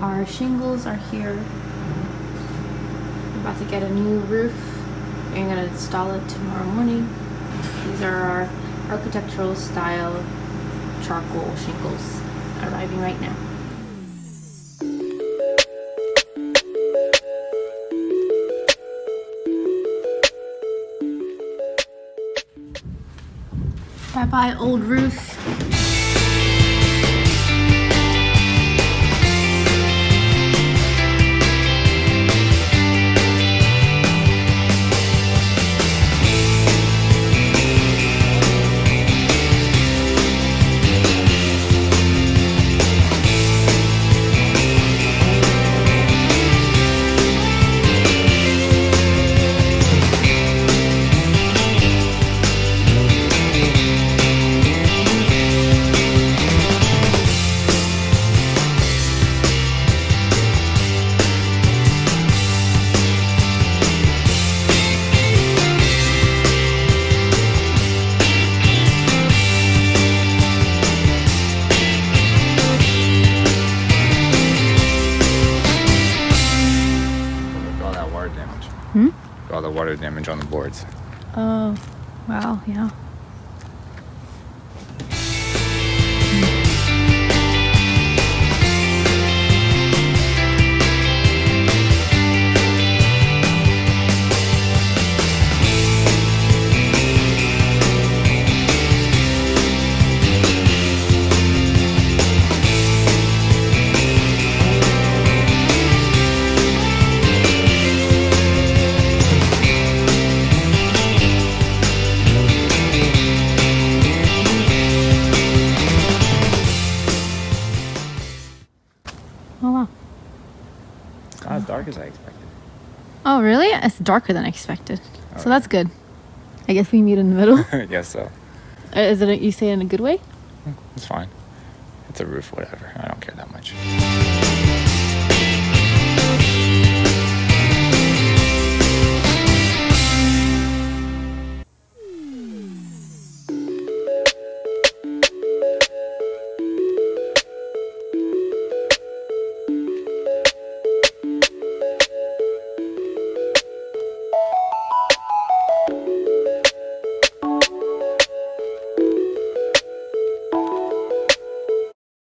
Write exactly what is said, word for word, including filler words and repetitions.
Our shingles are here. We're about to get a new roof. I'm gonna install it tomorrow morning. These are our architectural style charcoal shingles arriving right now. Bye bye, old roof. All the water damage on the boards. Oh, wow, yeah. Dark as I expected. Oh, really? It's darker than I expected. Oh, so that's good. I guess we meet in the middle. Yes, so. Is it? A, you say it in a good way? It's fine. It's a roof, whatever. I don't care that much.